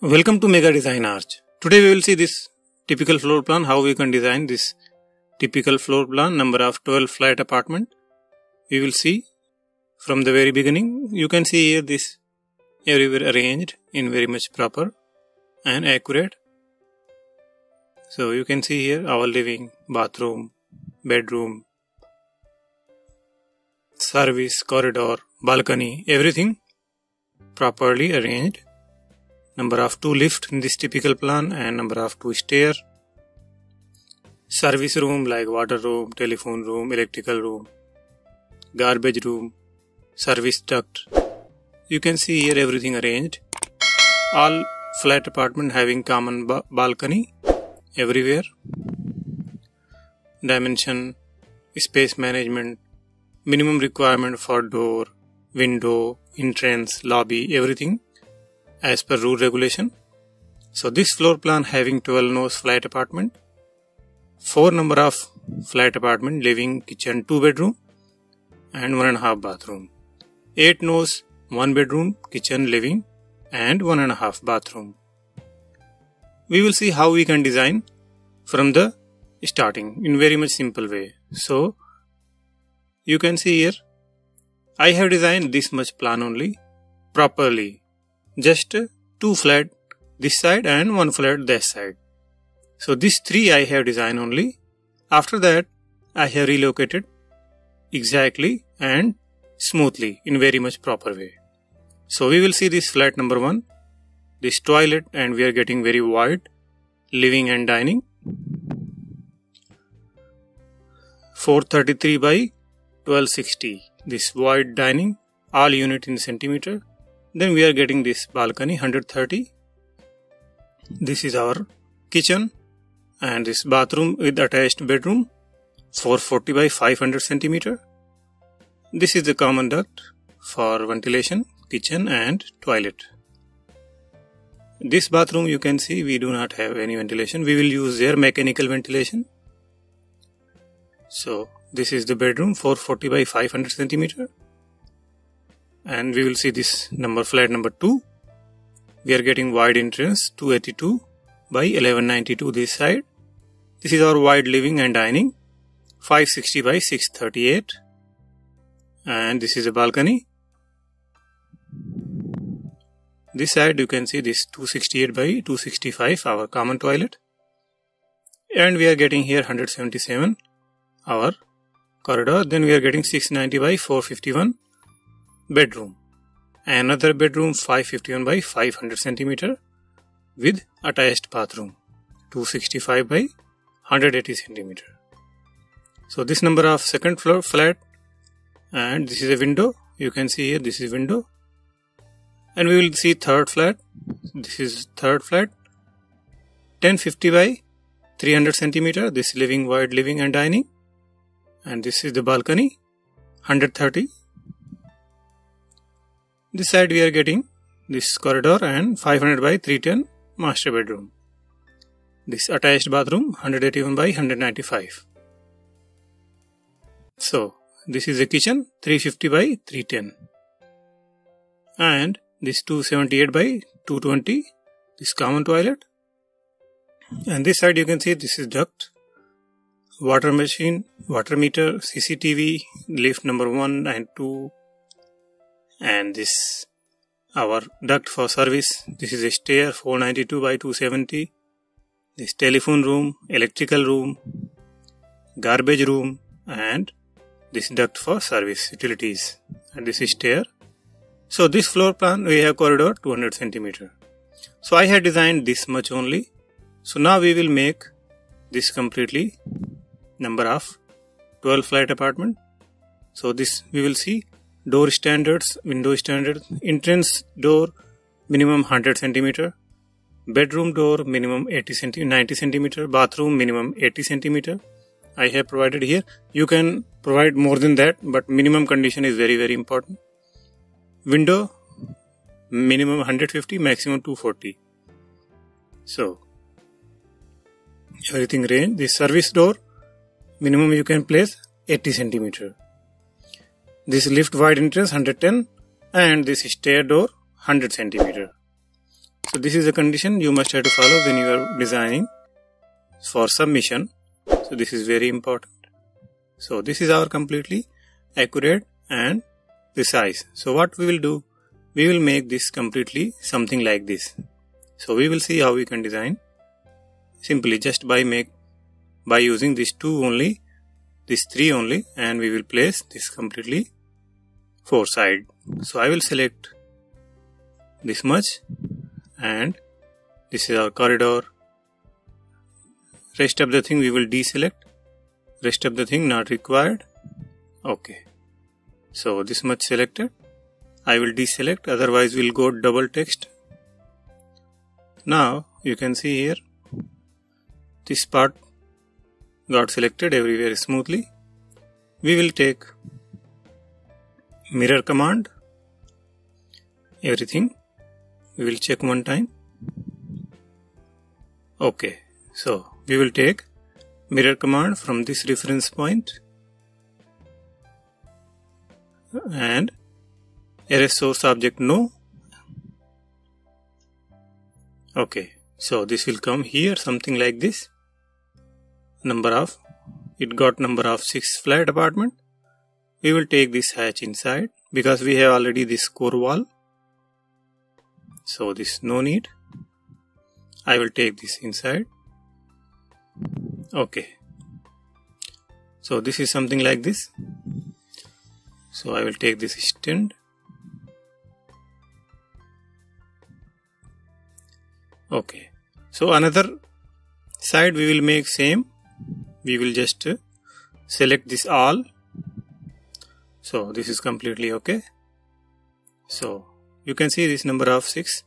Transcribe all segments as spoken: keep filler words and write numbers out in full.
Welcome to Mega Design Arch. Today we will see this typical floor plan, how we can design this typical floor plan, number of twelve flat apartment. We will see from the very beginning. You can see here this everywhere arranged in very much proper and accurate. So you can see here our living, bathroom, bedroom, service, corridor, balcony, everything properly arranged. Number of two lift in this typical plan and number of two stair. Service room like water room, telephone room, electrical room, garbage room, service duct. You can see here everything arranged. All flat apartment having common ba balcony everywhere. Dimension, space management, minimum requirement for door, window, entrance, lobby, everything as per rule regulation. So this floor plan having twelve nose flat apartment, four number of flat apartment, living, kitchen, two bedroom and one and a half bathroom. Eight nose, one bedroom, kitchen, living and one and a half bathroom. We will see how we can design from the starting in very much simple way. So you can see here I have designed this much plan only properly. Just two flat this side and one flat that side. So these three I have designed only. After that I have relocated exactly and smoothly in very much proper way. So we will see this flat number one, this toilet, and we are getting very wide living and dining. four thirty-three by twelve sixty. This wide dining, all unit in centimeter. Then we are getting this balcony one hundred thirty. This is our kitchen and this bathroom with attached bedroom four forty by five hundred centimeter. This is the common duct for ventilation, kitchen and toilet. This bathroom you can see we do not have any ventilation. We will use their mechanical ventilation. So this is the bedroom four forty by five hundred centimeter. And we will see this number flat number two. We are getting wide entrance two eighty-two by eleven ninety-two this side. This is our wide living and dining five sixty by six thirty-eight. And this is a balcony. This side you can see this two sixty-eight by two sixty-five, our common toilet. And we are getting here one seventy-seven, our corridor. Then we are getting six ninety by four fifty-one. Bedroom, another bedroom five fifty-one by five hundred centimeter with attached bathroom two sixty-five by one hundred eighty centimeter. So this number of second floor flat, and this is a window. You can see here this is window, and we will see third flat. This is third flat ten fifty by three hundred centimeter. This living, wide living and dining, and this is the balcony one hundred thirty. This side we are getting this corridor and five hundred by three ten master bedroom. This attached bathroom one eighty-one by one ninety-five. So this is a kitchen three fifty by three ten. And this two seventy-eight by two twenty, this common toilet. And this side you can see this is duct, water machine, water meter, C C T V, lift number one and two. And this our duct for service. This is a stair four ninety-two by two seventy. This telephone room, electrical room, garbage room, and this duct for service utilities. And this is stair. So this floor plan we have corridor two hundred centimeter. So I had designed this much only. So now we will make this completely number of twelve flat apartment. So this we will see. Door standards, window standards, entrance door minimum one hundred centimeter, bedroom door minimum eighty ninety centimeter, bathroom minimum eighty centimeter. I have provided here. You can provide more than that, but minimum condition is very very important. Window minimum one fifty, maximum two forty. So everything range. The service door minimum you can place eighty centimeter. This lift wide entrance one ten and this stair door one hundred centimeter. So this is a condition you must have to follow when you are designing for submission. So this is very important. So this is our completely accurate and precise. So what we will do, we will make this completely something like this. So we will see how we can design simply just by make by using these two only, these three only, and we will place this completely four side. So I will select this much, and this is our corridor. Rest of the thing we will deselect. Rest of the thing not required. Okay. So this much selected. I will deselect, otherwise we'll go double text. Now you can see here this part got selected everywhere smoothly. We will take mirror command. Everything we will check one time. Okay. So we will take mirror command from this reference point and array source object no. Okay, so this will come here something like this. Number of, it got number of six flat apartment. We will take this hatch inside because we have already this core wall. So this no need. I will take this inside. Okay, so this is something like this. So I will take this extend. Okay, so another side we will make same. We will just select this all. So this is completely okay. So you can see this number of six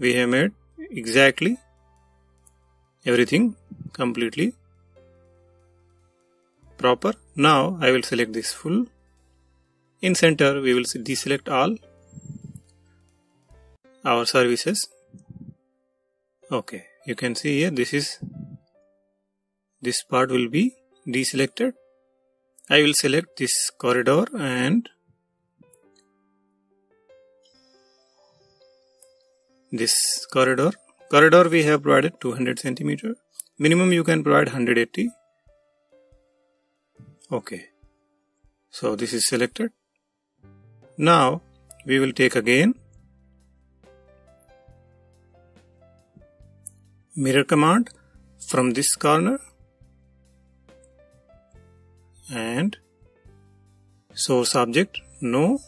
we have made exactly everything completely proper. Now I will select this full. In center we will deselect all our services. Okay, you can see here this is, this part will be deselected. I will select this corridor and this corridor. Corridor we have provided two hundred centimeter. Minimum you can provide one hundred eighty. Okay. So this is selected. Now we will take again mirror command from this corner and source object no.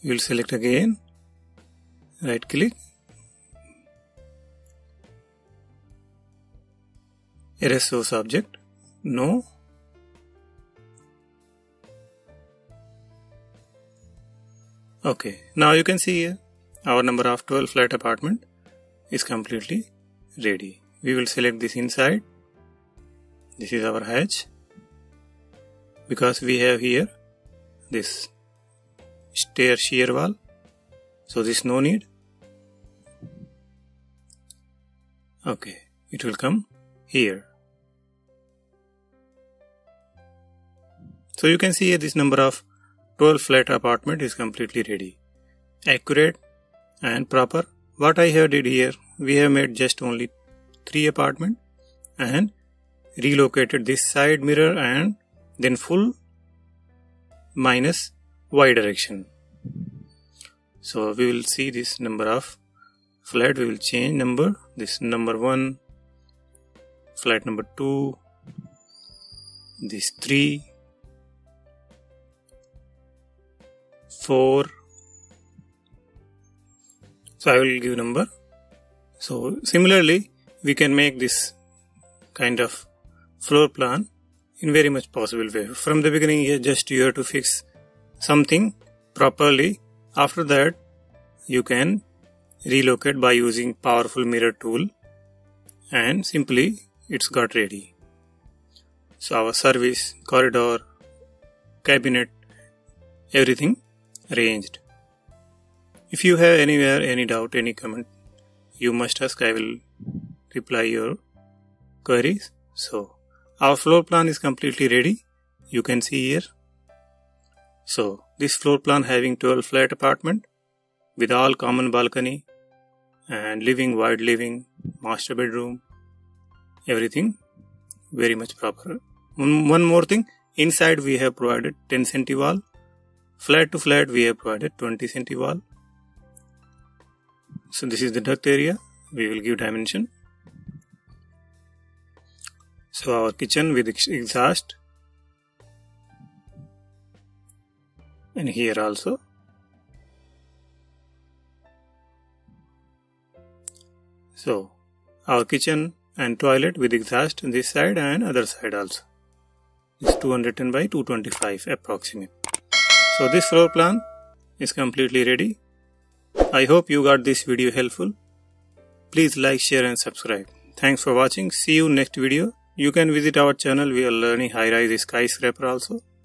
You will select again. Right click, array source object no. Okay, now you can see here our number of twelve flat apartment is completely ready. We will select this inside. This is our hatch because we have here this stair shear wall. So this no need. Okay, it will come here. So you can see here this number of twelve flat apartment is completely ready, accurate and proper. What I have did here, we have made just only three apartment and relocated this side mirror and then full minus y direction. So we will see this number of flat, we will change number, this number one, flat number two, this three, four. So I will give number. So similarly, we can make this kind of floor plan in very much possible way. From the beginning here, just you have to fix something properly. After that, you can relocate by using powerful mirror tool and simply it's got ready. So our service, corridor, cabinet, everything arranged. If you have anywhere any doubt, any comment, you must ask. I will reply your queries. So our floor plan is completely ready. You can see here. So This floor plan having twelve flat apartment with all common balcony and living, wide living, master bedroom, everything very much proper. One more thing, inside we have provided ten centimeter wall, flat to flat we have provided twenty centimeter wall. So this is the duct area, we will give dimension. So our kitchen with exhaust, and here also. So our kitchen and toilet with exhaust on this side and other side also. It's two hundred ten by two twenty-five approximate. So this floor plan is completely ready. I hope you got this video helpful. Please like, share and subscribe. Thanks for watching. See you next video. You can visit our channel. We are learning high-rise skyscraper also.